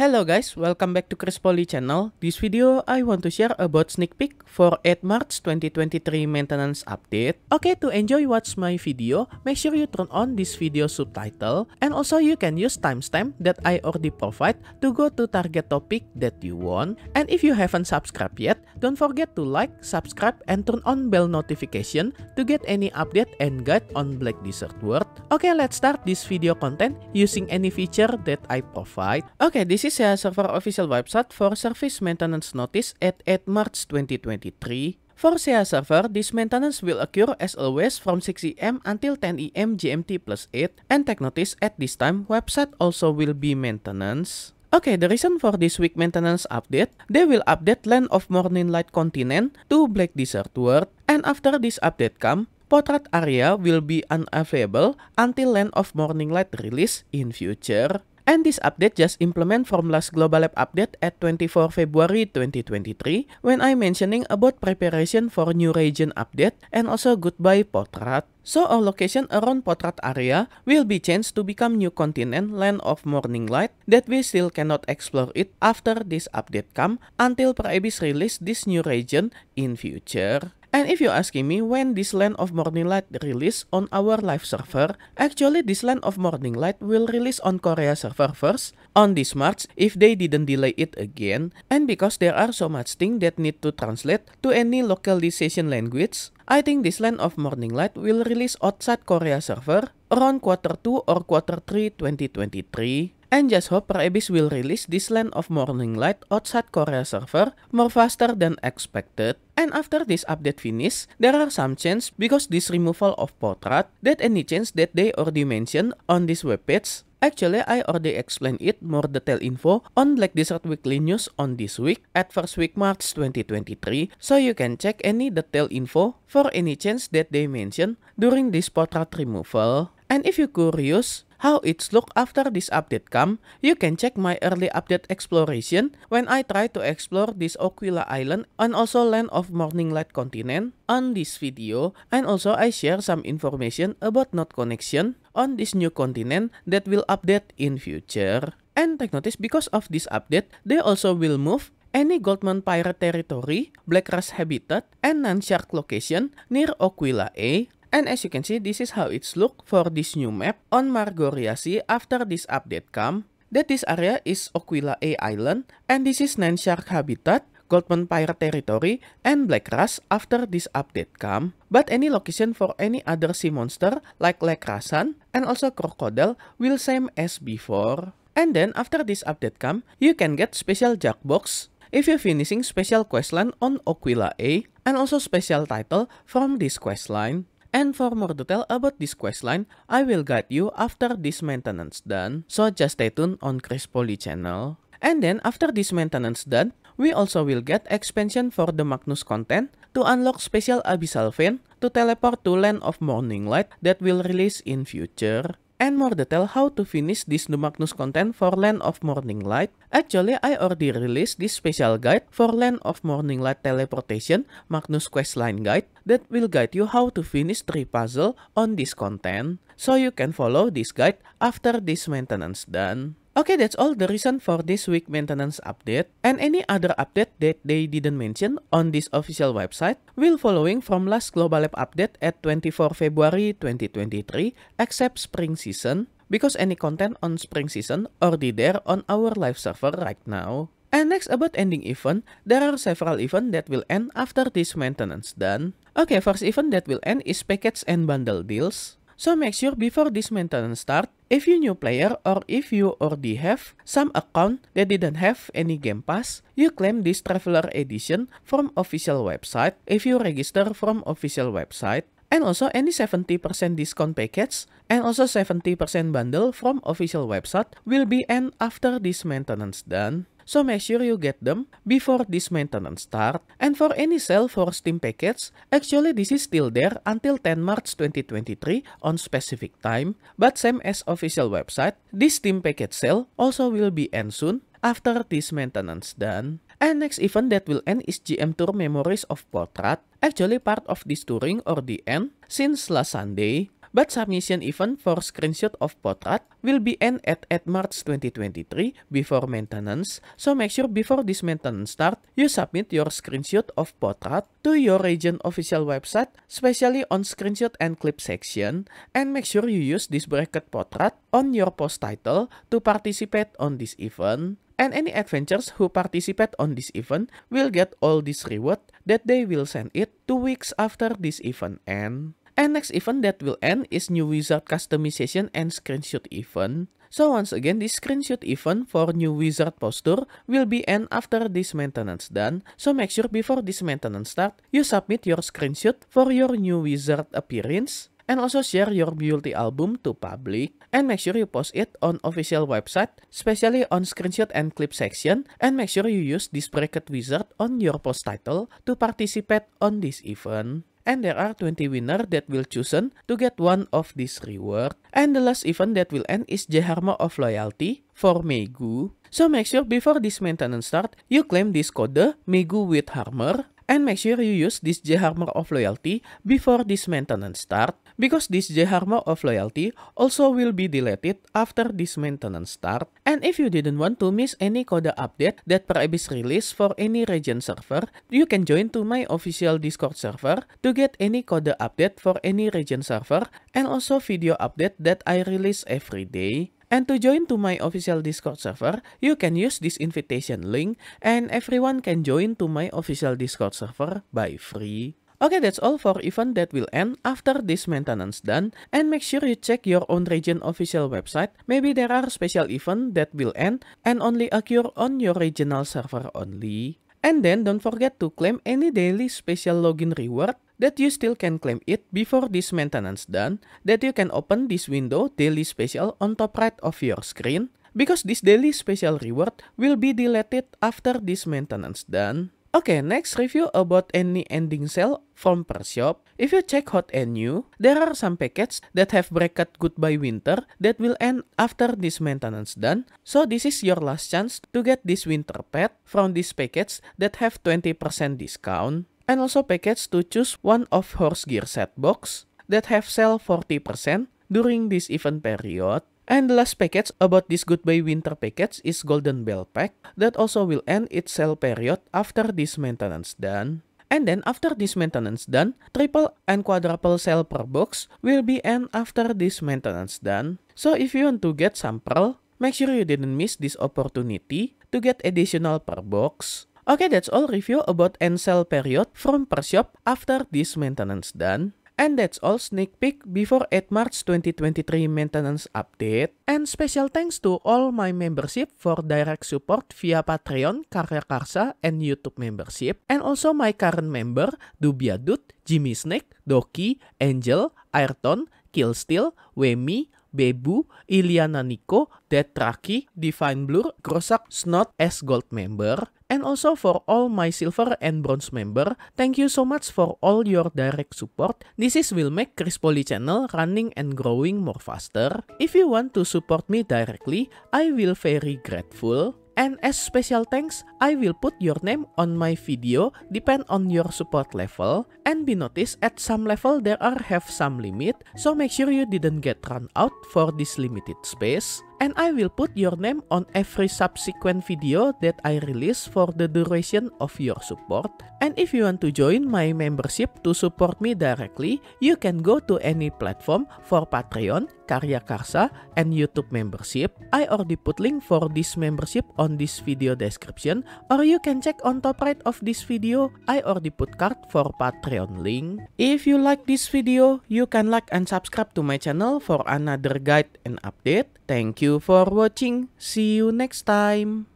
Hello guys, welcome back to Chris Poli channel. This video I want to share about sneak peek for 8 March 2023 maintenance update. Okay, to enjoy watch my video, make sure you turn on this video subtitle and also you can use timestamp that I already provide to go to target topic that you want. And if you haven't subscribed yet, don't forget to like, subscribe and turn on bell notification to get any update and guide on Black Desert World. Okay, let's start this video content using any feature that I provide. Okay, this is SEA Server official website for service maintenance notice at 8 March 2023. For SEA Server, this maintenance will occur as always from 6 AM until 10 AM GMT plus 8, and take notice at this time website also will be maintenance. Okay, the reason for this week maintenance update, they will update Land of Morning Light continent to Black Desert World, and after this update come, Port Ratt area will be unavailable until Land of Morning Light release in future. And this update just implement from last Global Lab update at 24 February 2023 when I mentioning about preparation for new region update and also goodbye Port Ratt. So our location around Port Ratt area will be changed to become new continent Land of Morning Light that we still cannot explore it after this update come until Pre-Abyss release this new region in future. And if you're asking me when this Land of Morning Light release on our live server, actually this Land of Morning Light will release on Korea server first on this March if they didn't delay it again. And because there are so much things that need to translate to any localization language, I think this Land of Morning Light will release outside Korea server around quarter 2 or quarter 3 2023. And just hope Pre-Abyss will release this Land of Morning Light outside Korea server more faster than expected. And after this update finish, there are some changes because this removal of Port Ratt, that any change that they already mentioned on this webpage. Actually, I already explained it more detailed info on Black Desert Weekly News on this week at first week March 2023, so you can check any detailed info for any change that they mentioned during this Port Ratt removal. And if you're curious how it's look after this update come, you can check my early update exploration when I try to explore this Oquilla Island and also Land of Morning Light continent on this video, and also I share some information about node connection on this new continent that will update in future. And take notice because of this update, they also will move any Goldman Pirate Territory, Black Rush Habitat, and Nanshark location near Oquilla A. And as you can see, this is how it's look for this new map on Margoria Sea after this update come. That this area is Oquilla A Island, and this is Nanshark Habitat, Goldman Pirate Territory, and Black Rush after this update come. But any location for any other sea monster like Lake Rasan and also crocodile will same as before. And then after this update come, you can get special Jackbox if you're finishing special questline on Oquilla A, and also special title from this questline. And for more detail about this questline, I will guide you after this maintenance done. So just stay tuned on Chris Poli channel. And then after this maintenance done, we also will get expansion for the Magnus content to unlock special abyssal vein to teleport to Land of Morning Light that will release in future. And more detail how to finish this new Magnus content for Land of Morning Light. Actually, I already released this special guide for Land of Morning Light teleportation Magnus questline guide that will guide you how to finish 3 puzzle on this content. So you can follow this guide after this maintenance done. Okay, that's all the reason for this week maintenance update. And any other update that they didn't mention on this official website will following from last Global Lab update at 24 February 2023 except spring season, because any content on spring season already there on our live server right now. And next about ending event, there are several events that will end after this maintenance done. Okay, first event that will end is package and bundle deals. So make sure before this maintenance start, if you new player or if you already have some account that didn't have any game pass, you claim this traveler edition from official website if you register from official website. And also any 70% discount package and also 70% bundle from official website will be end after this maintenance done. So make sure you get them before this maintenance start. And for any sale for Steam package, actually this is still there until 10 March 2023 on specific time. But same as official website, this Steam package sale also will be end soon after this maintenance done. And next event that will end is GM Tour Memories of Port Ratt. Actually part of this touring already end since last Sunday. but submission event for screenshot of Port Ratt will be end at March 2023 before maintenance, so make sure before this maintenance start, you submit your screenshot of Port Ratt to your region official website, especially on screenshot and clip section, and make sure you use this bracket Port Ratt on your post title to participate on this event. And any adventurers who participate on this event will get all this reward that they will send it 2 weeks after this event end. And next event that will end is new wizard customization and screenshot event. So once again, this screenshot event for new wizard posture will be end after this maintenance done. So make sure before this maintenance start, you submit your screenshot for your new wizard appearance. And also share your beauty album to public. And make sure you post it on official website, especially on screenshot and clip section. And make sure you use this bracket wizard on your post title to participate on this event. And there are 20 winners that will chosen to get one of this reward. And the last event that will end is Jharma of Loyalty for Megu. So make sure before this maintenance start, you claim this code Megu with Armor. And make sure you use this Jharma of Loyalty before this maintenance start, because this Jharma of Loyalty also will be deleted after this maintenance start. And if you didn't want to miss any code update that Pre-Abyss release for any region server, you can join to my official Discord server to get any code update for any region server and also video update that I release every day. And to join to my official Discord server, you can use this invitation link, and everyone can join to my official Discord server by free. Okay, that's all for event that will end after this maintenance done, and make sure you check your own region official website. Maybe there are special event that will end and only occur on your regional server only. And then don't forget to claim any daily special login reward that you still can claim it before this maintenance done, that you can open this window daily special on top right of your screen, because this daily special reward will be deleted after this maintenance done. Okay, next review about any ending sale from per shop. If you check hot and new, there are some packets that have bracket goodbye winter that will end after this maintenance done. So this is your last chance to get this winter pet from these packets that have 20% discount. And also packets to choose one of horse gear set box that have sell 40% during this event period. And the last package about this goodbye winter package is golden bell pack that also will end its sale period after this maintenance done. And then after this maintenance done, triple and quadruple sale per box will be end after this maintenance done. So if you want to get some pearl, make sure you didn't miss this opportunity to get additional per box. Okay, that's all review about end sale period from per shop after this maintenance done. And that's all sneak peek before 8 March 2023 maintenance update. And special thanks to all my membership for direct support via Patreon, Karya Karsa, and YouTube membership. And also my current member, Dubiadut, Jimmy Snake, Doki, Angel, Ayrton, Killsteel, Wemi, Bebu, Iliana Nico, Detraki, Divine Blur, Grosak, Snot as Gold member. And also for all my Silver and Bronze member, thank you so much for all your direct support. This is will make Chris Poli channel running and growing more faster. If you want to support me directly, I will very grateful. And as special thanks, I will put your name on my video depend on your support level. And be noticed at some level there are have some limit, so make sure you didn't get run out for this limited space. And I will put your name on every subsequent video that I release for the duration of your support. And if you want to join my membership to support me directly, you can go to any platform for Patreon, Karya Karsa, and YouTube membership. I already put link for this membership on this video description, or you can check on top right of this video, I already put card for Patreon link. If you like this video, you can like and subscribe to my channel for another guide and update. Thank you for watching. See you next time.